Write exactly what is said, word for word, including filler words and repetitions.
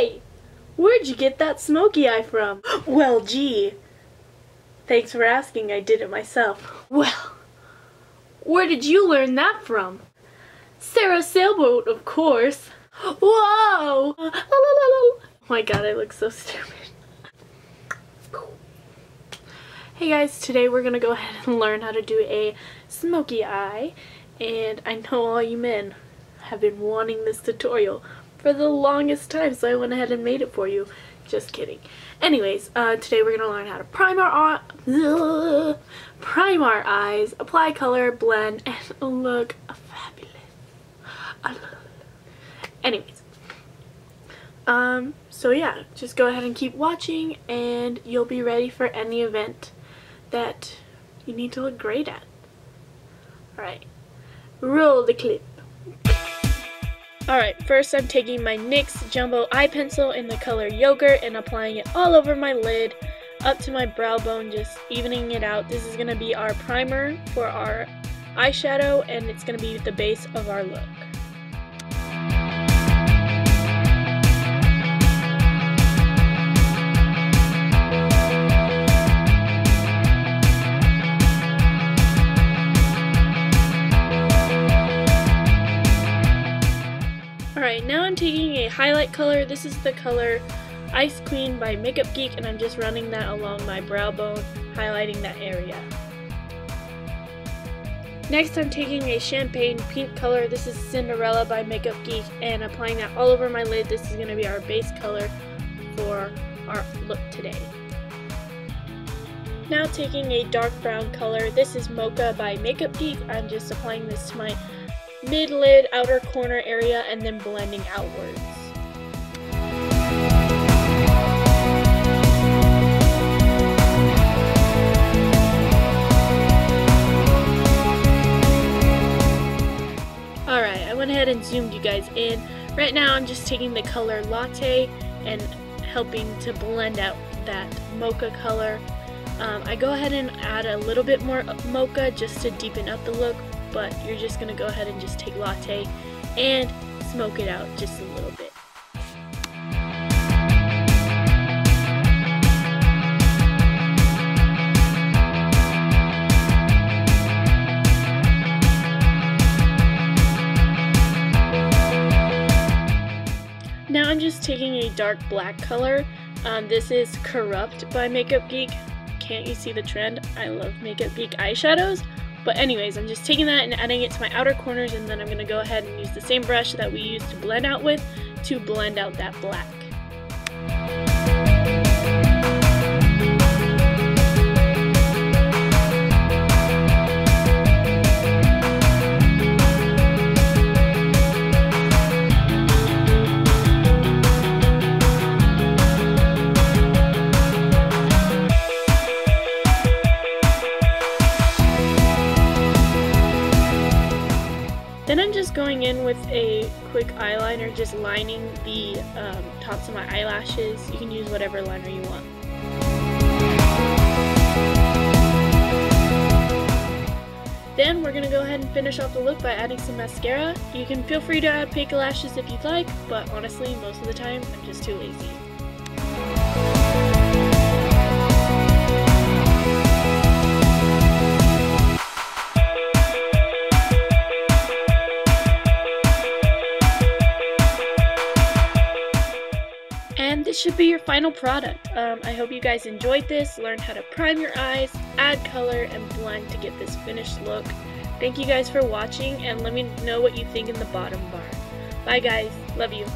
Hey, where'd you get that smoky eye from? Well, gee. Thanks for asking, I did it myself. Well, where did you learn that from? Sarah Sailboat, of course. Whoa! Oh my god, I look so stupid. Hey guys, today we're gonna go ahead and learn how to do a smoky eye. And I know all you men have been wanting this tutorial for the longest time, so I went ahead and made it for you. Just kidding. Anyways, uh, today we're gonna learn how to prime our uh, prime our eyes, apply color, blend, and look fabulous. I love it. Anyways, um, so yeah, just go ahead and keep watching, and you'll be ready for any event that you need to look great at. All right, roll the clip. Alright, first I'm taking my NYX Jumbo Eye Pencil in the color Yogurt and applying it all over my lid, up to my brow bone, just evening it out. This is going to be our primer for our eyeshadow, and it's going to be the base of our look. Alright, now I'm taking a highlight color. This is the color Ice Queen by Makeup Geek, and I'm just running that along my brow bone, highlighting that area. Next, I'm taking a champagne pink color. This is Cinderella by Makeup Geek, and applying that all over my lid. This is going to be our base color for our look today. Now taking a dark brown color. This is Mocha by Makeup Geek. I'm just applying this to my mid-lid, outer corner area, and then blending outwards. Alright, I went ahead and zoomed you guys in. Right now I'm just taking the color Latte and helping to blend out that mocha color. Um, I go ahead and add a little bit more mocha just to deepen up the look, but you're just going to go ahead and just take Latte and smoke it out just a little bit. Now I'm just taking a dark black color. Um, this is Corrupt by Makeup Geek. Can't you see the trend? I love Makeup Geek eyeshadows. But anyways, I'm just taking that and adding it to my outer corners, and then I'm going to go ahead and use the same brush that we used to blend out with to blend out that black. Then I'm just going in with a quick eyeliner, just lining the um, tops of my eyelashes. You can use whatever liner you want. Then we're going to go ahead and finish off the look by adding some mascara. You can feel free to add fake lashes if you'd like, but honestly, most of the time, I'm just too lazy. And this should be your final product. Um, I hope you guys enjoyed this, learned how to prime your eyes, add color, and blend to get this finished look. Thank you guys for watching, and let me know what you think in the bottom bar. Bye guys, love you.